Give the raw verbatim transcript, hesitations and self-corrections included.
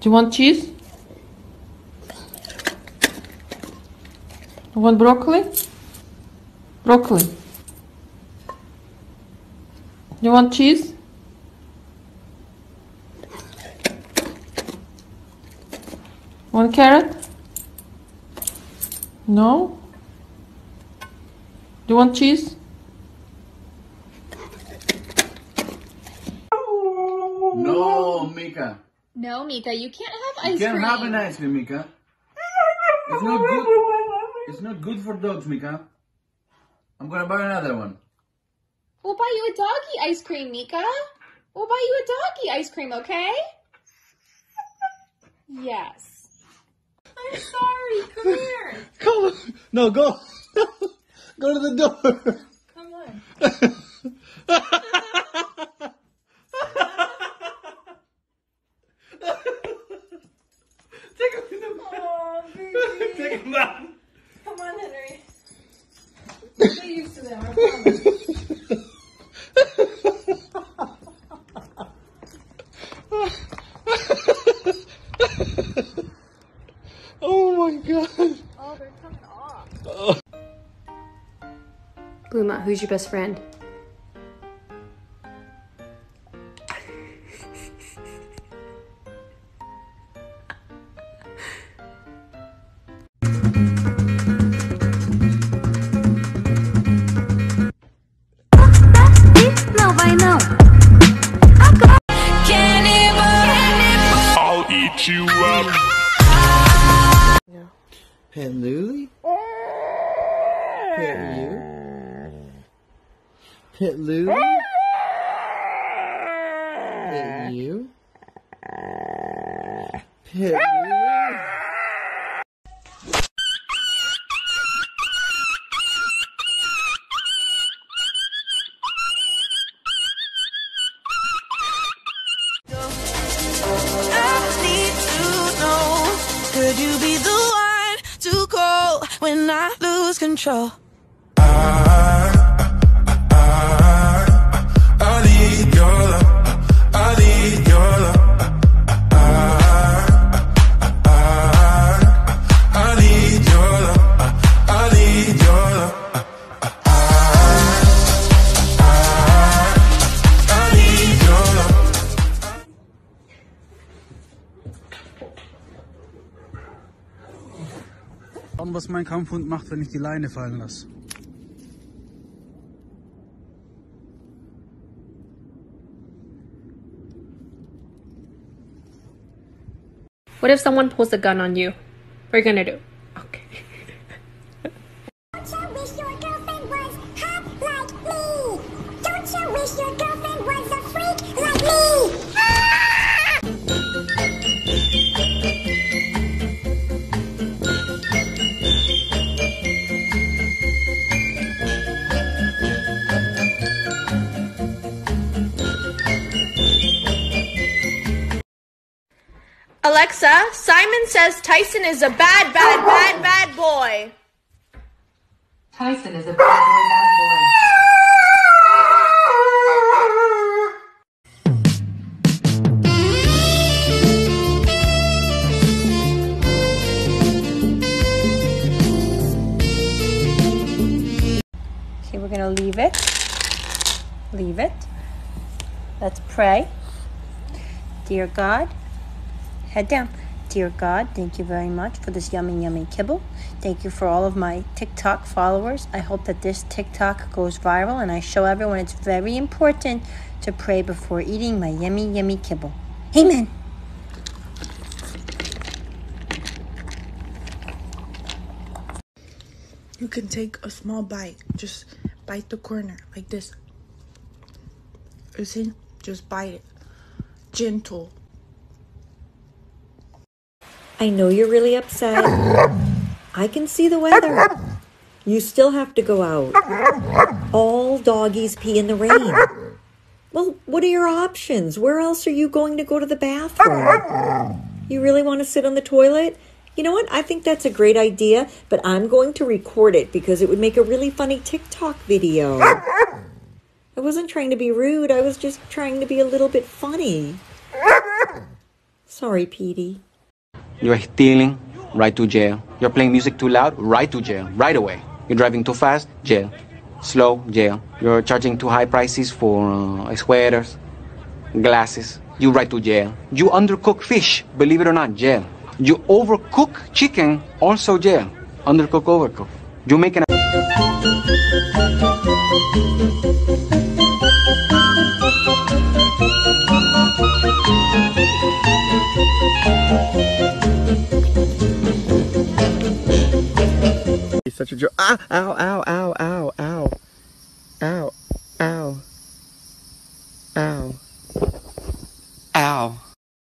Do you want cheese? You want broccoli? Broccoli. You want cheese? One carrot? No? Do you want cheese? No, Mika. No, Mika, you can't have ice cream. You can't have an ice cream, Mika. It's not good. It's not good for dogs, Mika. I'm gonna buy another one. We'll buy you a doggy ice cream, Mika. We'll buy you a doggy ice cream, okay? Yes. I'm sorry. Come here. Come on. No, go. Go to the door. Come on. Take him down. Oh, baby. Take him down. Come on, Henry. Get used to them. I promise. Oh my god. Oh, they're coming off. Oh. Bluma, who's your best friend? You up. Hey, Lulu. Pet you. Pet Lulu. Pet you. Pet Lulu. When I lose control, I, I, I, I need your love. I need your love. I, I, I, I need your love. I need your love. I, I, I, I need your love. An, was mein Kampfhund macht, wenn ich die Leine fallen lasse. What if someone pulls a gun on you? What are you gonna do? Okay. Don't you wish your girlfriend was hot like me? Don't you wish your girlfriend was a freak like me? Alexa, Simon says Tyson is a bad, bad, bad, bad boy. Tyson is a bad boy, bad boy. Okay, we're gonna leave it. Leave it. Let's pray. Dear God. Head down. Dear God, thank you very much for this yummy, yummy kibble. Thank you for all of my TikTok followers. I hope that this TikTok goes viral and I show everyone it's very important to pray before eating my yummy, yummy kibble. Amen. You can take a small bite. Just bite the corner like this. You see? Just bite it. Gentle. I know you're really upset. I can see the weather. You still have to go out. All doggies pee in the rain. Well, what are your options? Where else are you going to go to the bathroom? You really want to sit on the toilet? You know what? I think that's a great idea, but I'm going to record it because it would make a really funny TikTok video. I wasn't trying to be rude. I was just trying to be a little bit funny. Sorry, Petey. You're stealing, right to jail. You're playing music too loud, right to jail, right away. You're driving too fast, jail. Slow, jail. You're charging too high prices for uh, sweaters, glasses. You right to jail. You undercook fish, believe it or not, jail. You overcook chicken, also jail. Undercook, overcook. You make an... It's such a joke. Ah, ow, ow, ow, ow, ow.